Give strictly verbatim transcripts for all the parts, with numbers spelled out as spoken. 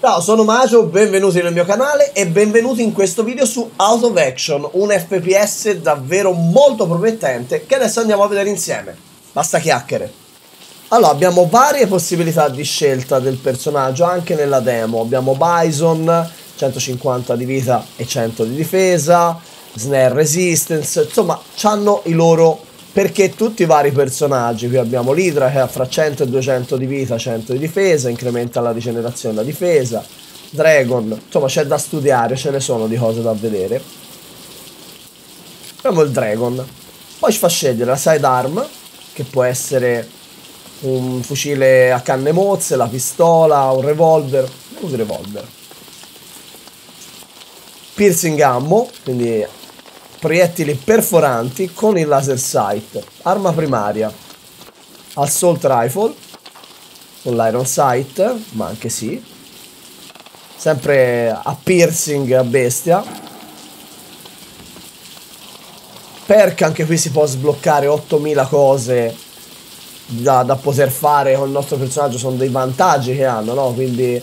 Ciao, sono Maggio, benvenuti nel mio canale e benvenuti in questo video su Out of Action, un F P S davvero molto promettente che adesso andiamo a vedere insieme. Basta chiacchiere. Allora, abbiamo varie possibilità di scelta del personaggio anche nella demo. Abbiamo Bison, centocinquanta di vita e cento di difesa, Snare Resistance, insomma, c'hanno i loro perché tutti i vari personaggi. Qui abbiamo l'Hydra che ha fra cento e duecento di vita, cento di difesa, incrementa la rigenerazione e la difesa, Dragon, insomma c'è da studiare, ce ne sono di cose da vedere. Abbiamo il Dragon, poi ci fa scegliere la Sidearm, che può essere un fucile a canne mozze, la pistola, un revolver, un revolver. Piercing ammo, quindi proiettili perforanti con il laser sight, arma primaria, assault rifle con l'iron sight, ma anche sì, sempre a piercing a bestia, perk, anche qui si può sbloccare ottomila cose da, da poter fare con il nostro personaggio, sono dei vantaggi che hanno, no? Quindi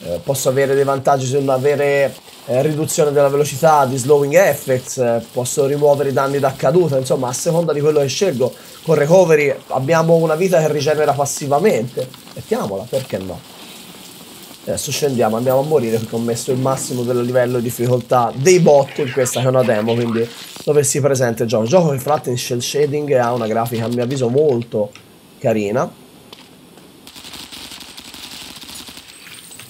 eh, posso avere dei vantaggi sull'avere Eh, riduzione della velocità di slowing effects, eh, posso rimuovere i danni da caduta, insomma a seconda di quello che scelgo. Con recovery abbiamo una vita che rigenera passivamente, mettiamola, perché no. Adesso scendiamo, andiamo a morire perché ho messo il massimo del livello di difficoltà dei bot in questa che è una demo, quindi dove si presenta il gioco. Il gioco che infatti in shell shading ha una grafica a mio avviso molto carina.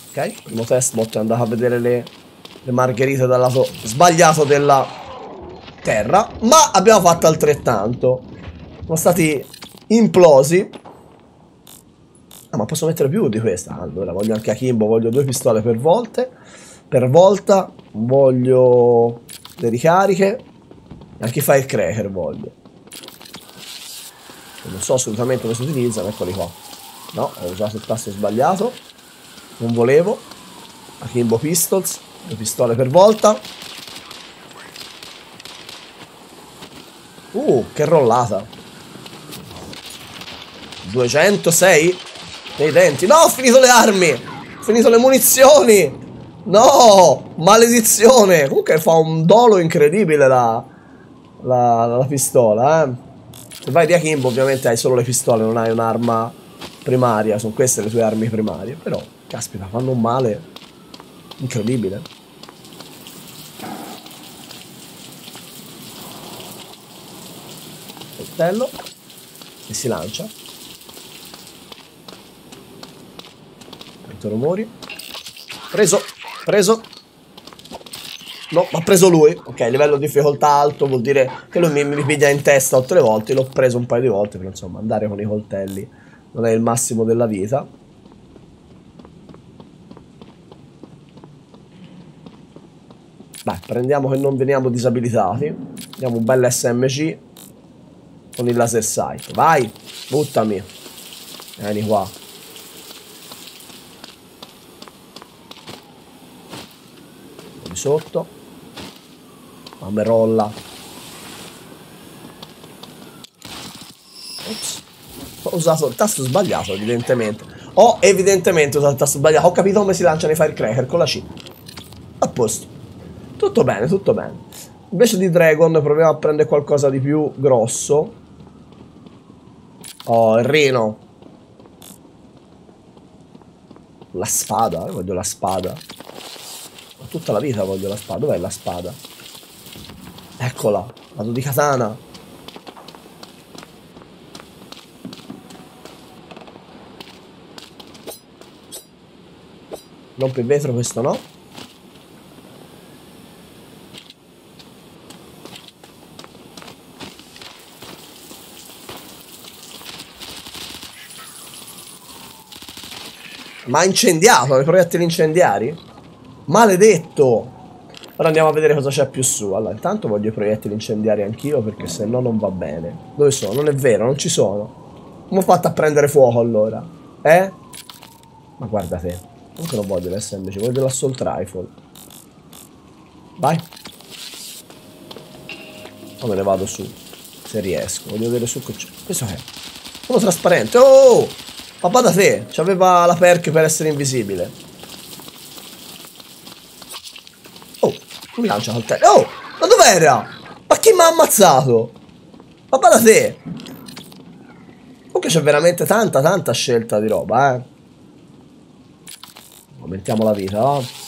Ok, primo test bot è andato a vedere le le margherite dal lato sbagliato della terra, ma abbiamo fatto altrettanto, sono stati implosi. Ah, ma posso mettere più di questa? Allora voglio anche akimbo, voglio due pistole per volte per volta, voglio le ricariche e anche firecracker voglio. Non so assolutamente come si utilizzano, eccoli qua. No, ho usato il tasto sbagliato, non volevo. Akimbo pistols, due pistole per volta. Uh, che rollata, duecentosei dei denti. No, ho finito le armi, ho finito le munizioni. No, maledizione. Comunque fa un dolo incredibile la, la, la pistola, eh. Se vai di akimbo ovviamente hai solo le pistole, non hai un'arma primaria. Sono queste le tue armi primarie, però caspita, fanno un male incredibile. Coltello. E si lancia. Tanto rumori. Preso. Preso. No, ma ha preso lui. Ok, livello di difficoltà alto vuol dire che lui mi, mi piglia in testa otto volte. L'ho preso un paio di volte, però insomma andare con i coltelli non è il massimo della vita. Beh, prendiamo che non veniamo disabilitati. Diamo un bel S M G con il laser sight. Vai, buttami. Vieni qua. Di sotto. Mamma rolla. Ops. Ho usato il tasto sbagliato, evidentemente. Ho evidentemente usato il tasto sbagliato. Ho capito come si lanciano i firecracker con la C. A posto. Tutto bene, tutto bene. Invece di Dragon proviamo a prendere qualcosa di più grosso. Oh, il reno. La spada, io voglio la spada. Tutta la vita voglio la spada. Dov'è la spada? Eccola, vado di katana. Rompe il vetro, questo no. Ma incendiato, le proiettili incendiari? Maledetto! Ora andiamo a vedere cosa c'è più su. Allora, intanto voglio i proiettili incendiari anch'io, perché se no non va bene. Dove sono? Non è vero, non ci sono. Come ho fatto a prendere fuoco allora? Eh? Ma guarda te. Comunque non voglio l'S M G, voglio l'assault rifle. Vai. O me ne vado su, se riesco. Voglio vedere su che c'è. Questo è. Sono trasparente. Oh! Papà da te, c'aveva la perk per essere invisibile. Come lancia al terra? Oh! Ma dov'era? Ma chi mi ha ammazzato? Ma va da te! Comunque c'è veramente tanta tanta scelta di roba, eh. Aumentiamo la vita, no?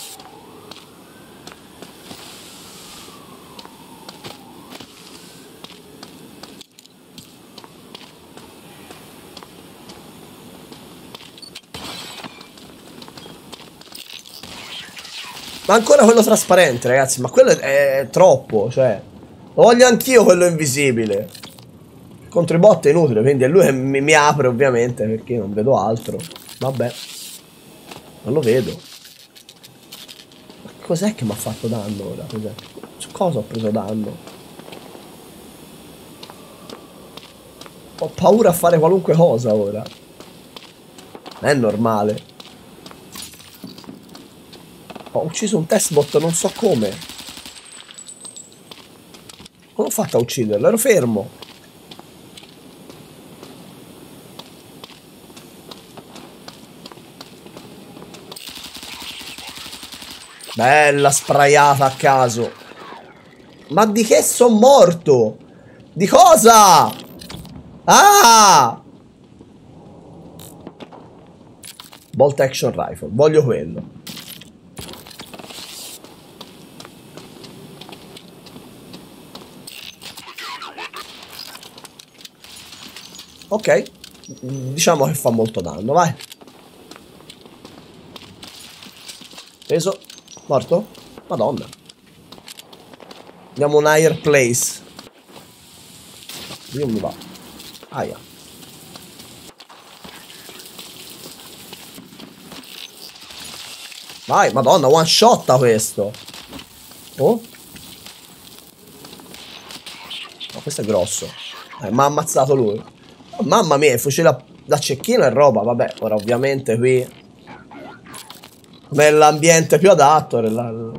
Ma ancora quello trasparente, ragazzi. Ma quello è, è troppo, cioè. Lo voglio anch'io quello invisibile. Contro i bot è inutile, quindi è lui che mi, mi apre, ovviamente, perché non vedo altro. Vabbè. Non lo vedo. Ma cos'è che mi ha fatto danno ora? Su cosa ho preso danno? Ho paura a fare qualunque cosa ora. Non è normale. Ho ucciso un testbot, non so come. Come ho fatto a ucciderlo? Ero fermo. Bella spraiata a caso. Ma di che sono morto? Di cosa? Ah! Bolt action rifle, voglio quello. Ok, diciamo che fa molto danno, vai. Peso. Morto? Madonna. Andiamo a un higher place. Io mi va. Aia. Vai, madonna, one shot a questo. Oh. Ma questo è grosso. Eh, mi ha ammazzato lui. Mamma mia, il fucile da cecchino è roba. Vabbè, ora ovviamente qui nell'ambiente più adatto. Nella...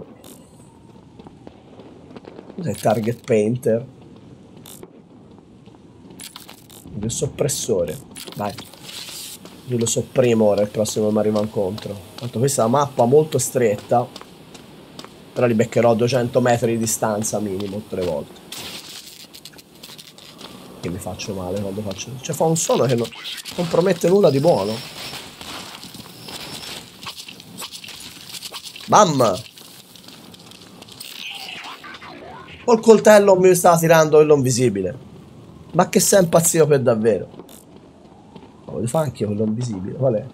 Cos'è il target painter? Il soppressore. Vai. Io lo sopprimo ora, il prossimo mi arriva incontro. Tanto questa è una mappa molto stretta. Però li beccherò a duecento metri di distanza minimo tre volte. Che mi faccio male quando faccio, cioè fa un suono che non, non promette nulla di buono. Bam! Col coltello mi stava tirando quello invisibile. Ma che sei impazzito per davvero? Ma voglio fare anche io quello invisibile, qual è?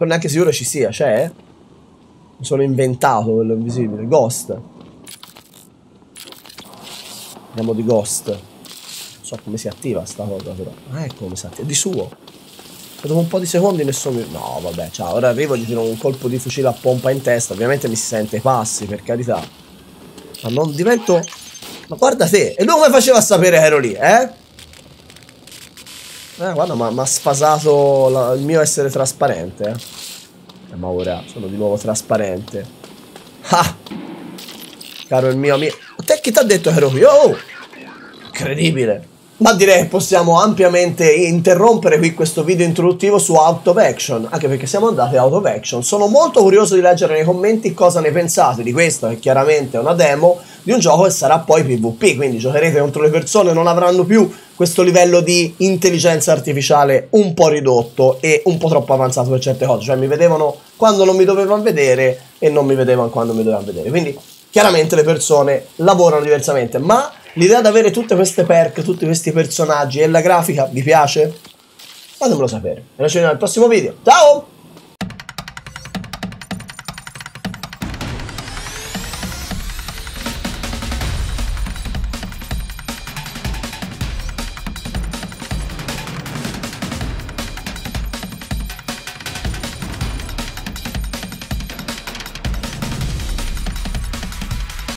Non neanche sicuro ci sia, c'è? Cioè, mi sono inventato quello invisibile. Ghost. Andiamo di Ghost. Non so come si attiva sta cosa però. Ah, ecco come si attiva. Di suo. E dopo un po' di secondi nessuno... No, vabbè, ciao. Ora arrivo e gli tiro un colpo di fucile a pompa in testa. Ovviamente mi si sente i passi, per carità. Ma non divento... Ma guarda te. E lui come faceva a sapere che ero lì, eh? Eh, guarda, mi ha sfasato la, il mio essere trasparente. Eh. Eh, ma ora sono di nuovo trasparente. Ah! Caro il mio amico. Te chi ti ha detto che ero qui? Oh! Incredibile! Ma direi che possiamo ampiamente interrompere qui questo video introduttivo su Out of Action. Anche perché siamo andati Out of Action. Sono molto curioso di leggere nei commenti cosa ne pensate di questo, che chiaramente è una demo di un gioco che sarà poi PvP. Quindi giocherete contro le persone, non avranno più questo livello di intelligenza artificiale un po' ridotto e un po' troppo avanzato per certe cose. Cioè mi vedevano quando non mi dovevano vedere e non mi vedevano quando mi dovevano vedere. Quindi chiaramente le persone lavorano diversamente. Ma l'idea di avere tutte queste perk, tutti questi personaggi e la grafica vi piace? Fatemelo sapere. E noi ci vediamo al prossimo video. Ciao!